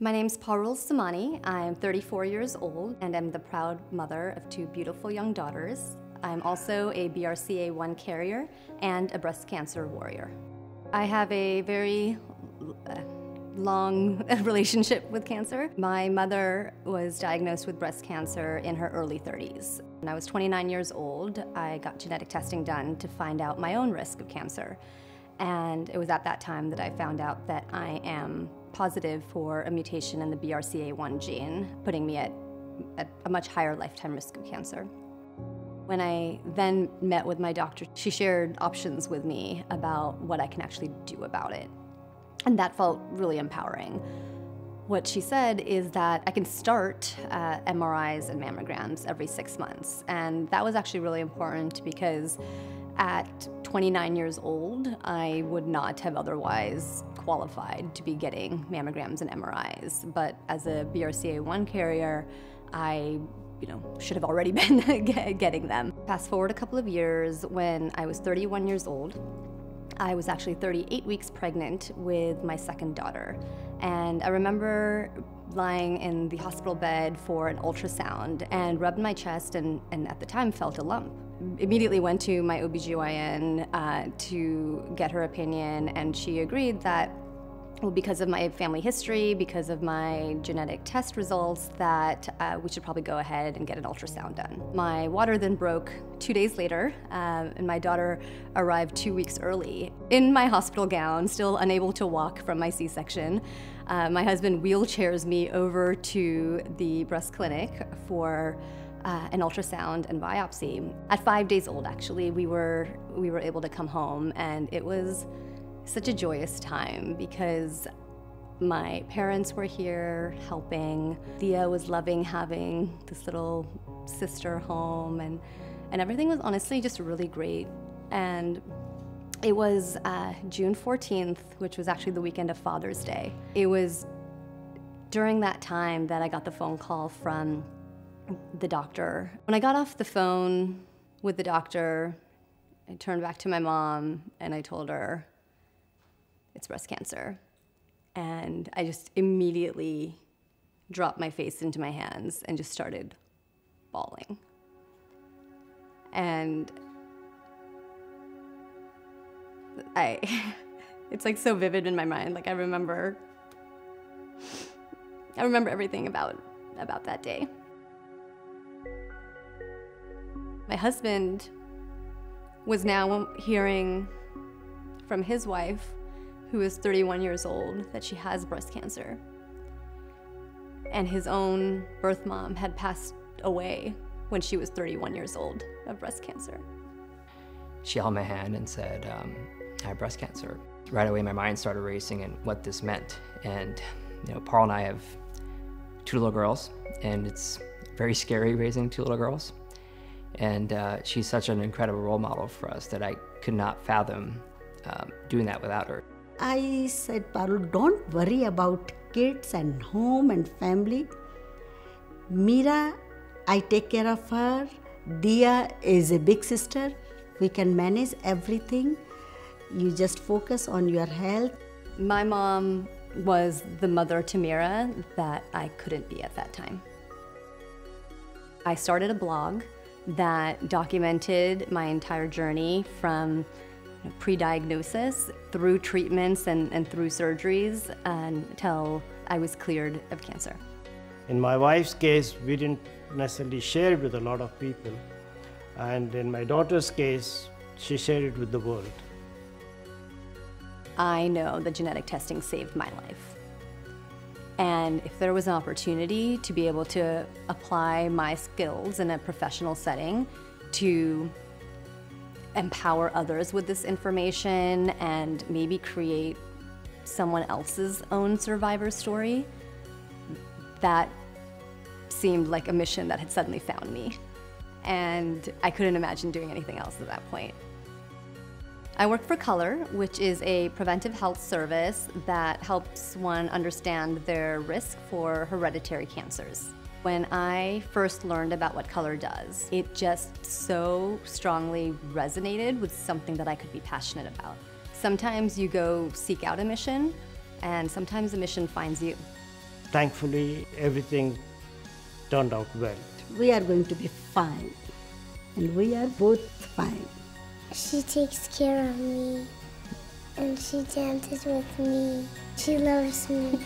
My name's Parul Somani. I'm 34 years old and I'm the proud mother of two beautiful young daughters. I'm also a BRCA1 carrier and a breast cancer warrior. I have a very long relationship with cancer. My mother was diagnosed with breast cancer in her early 30s. When I was 29 years old, I got genetic testing done to find out my own risk of cancer. And it was at that time that I found out that I am positive for a mutation in the BRCA1 gene, putting me at a much higher lifetime risk of cancer. When I then met with my doctor, she shared options with me about what I can actually do about it. And that felt really empowering. What she said is that I can start MRIs and mammograms every 6 months. And that was actually really important because at 29 years old, I would not have otherwise qualified to be getting mammograms and MRIs. But as a BRCA1 carrier, I should have already been getting them. Fast forward a couple of years, when I was 31 years old, I was actually 38 weeks pregnant with my second daughter. And I remember lying in the hospital bed for an ultrasound and rubbed my chest and at the time felt a lump. Immediately went to my OBGYN to get her opinion, and she agreed that, well, because of my family history, because of my genetic test results, that we should probably go ahead and get an ultrasound done. My water then broke 2 days later, and my daughter arrived 2 weeks early. In my hospital gown, still unable to walk from my C-section, my husband wheelchairs me over to the breast clinic for an ultrasound and biopsy. At 5 days old, actually, we were able to come home, and it was such a joyous time because my parents were here helping. Thea was loving having this little sister home, and everything was honestly just really great. And it was June 14th, which was actually the weekend of Father's Day. It was during that time that I got the phone call from the doctor. When I got off the phone with the doctor, I turned back to my mom and I told her, it's breast cancer. And I just immediately dropped my face into my hands and just started bawling. And it's like so vivid in my mind. Like I remember everything about that day. My husband was now hearing from his wife, who is 31 years old, that she has breast cancer. And his own birth mom had passed away when she was 31 years old of breast cancer. She held my hand and said, I have breast cancer. Right away, my mind started racing and what this meant. And Parul and I have two little girls, and it's very scary raising two little girls. And she's such an incredible role model for us that I could not fathom doing that without her. I said, Parul, don't worry about kids and home and family. Meera, I take care of her. Diya is a big sister. We can manage everything. You just focus on your health. My mom was the mother to Meera that I couldn't be at that time. I started a blog that documented my entire journey from pre-diagnosis through treatments and through surgeries until I was cleared of cancer. In my wife's case, we didn't necessarily share it with a lot of people. And in my daughter's case, she shared it with the world. I know that genetic testing saved my life. And if there was an opportunity to be able to apply my skills in a professional setting to empower others with this information and maybe create someone else's own survivor story, that seemed like a mission that had suddenly found me. And I couldn't imagine doing anything else at that point. I work for Color, which is a preventive health service that helps one understand their risk for hereditary cancers. When I first learned about what Color does, it just so strongly resonated with something that I could be passionate about. Sometimes you go seek out a mission, and sometimes a mission finds you. thankfully, everything turned out well. We are going to be fine, and we are both fine. She takes care of me, and she dances with me. She loves me.